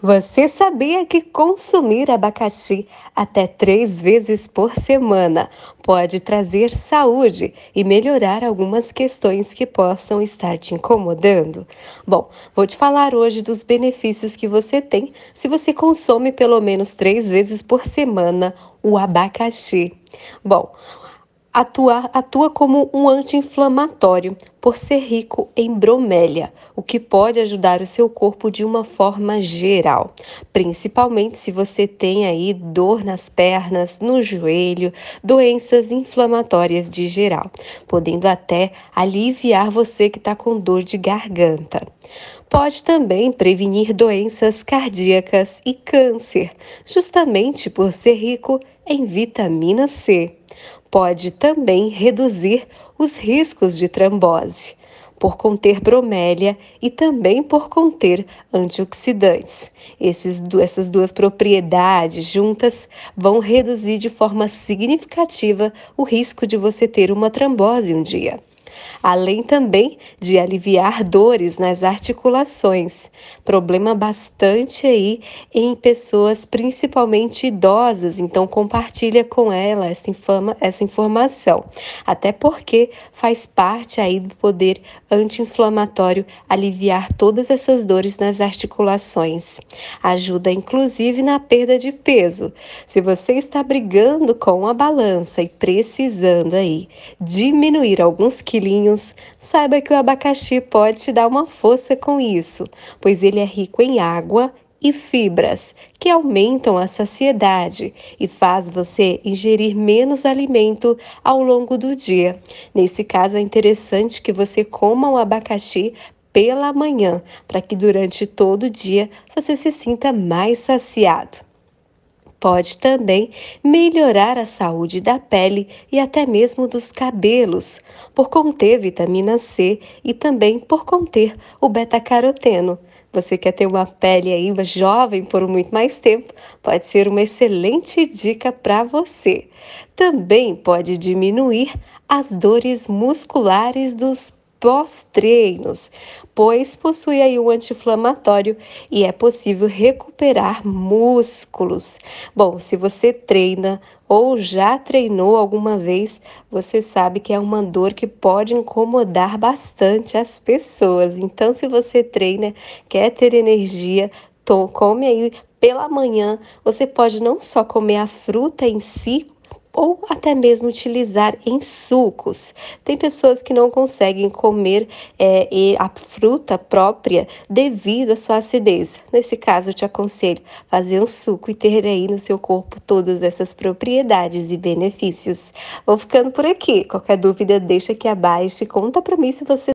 Você sabia que consumir abacaxi até 3 vezes por semana pode trazer saúde e melhorar algumas questões que possam estar te incomodando? Bom, vou te falar hoje dos benefícios que você tem se você consome pelo menos 3 vezes por semana o abacaxi. Bom, atua como um anti-inflamatório por ser rico em bromélia, o que pode ajudar o seu corpo de uma forma geral, principalmente se você tem aí dor nas pernas, no joelho, doenças inflamatórias de geral, podendo até aliviar você que está com dor de garganta. Pode também prevenir doenças cardíacas e câncer, justamente por ser rico em vitamina C. Pode também reduzir os riscos de trombose, por conter bromélia e também por conter antioxidantes. Essas duas propriedades juntas vão reduzir de forma significativa o risco de você ter uma trombose um dia. Além também de aliviar dores nas articulações, problema bastante aí em pessoas principalmente idosas, então compartilha com ela essa informação, até porque faz parte aí do poder anti-inflamatório aliviar todas essas dores nas articulações, ajuda inclusive na perda de peso. Se você está brigando com a balança e precisando aí diminuir alguns quilos, saiba que o abacaxi pode te dar uma força com isso, pois ele é rico em água e fibras, que aumentam a saciedade e faz você ingerir menos alimento ao longo do dia. Nesse caso, é interessante que você coma o abacaxi pela manhã, para que durante todo o dia você se sinta mais saciado. Pode também melhorar a saúde da pele e até mesmo dos cabelos, por conter vitamina C e também por conter o beta-caroteno. Você quer ter uma pele ainda jovem por muito mais tempo? Pode ser uma excelente dica para você. Também pode diminuir as dores musculares dos pós-treinos, pois possui aí um anti-inflamatório e é possível recuperar músculos. Bom, se você treina ou já treinou alguma vez, você sabe que é uma dor que pode incomodar bastante as pessoas. Então, se você treina, quer ter energia, come aí pela manhã. Você pode não só comer a fruta em si, ou até mesmo utilizar em sucos. Tem pessoas que não conseguem comer a fruta própria devido à sua acidez. Nesse caso, eu te aconselho fazer um suco e ter aí no seu corpo todas essas propriedades e benefícios. Vou ficando por aqui. Qualquer dúvida, deixa aqui abaixo e conta para mim se você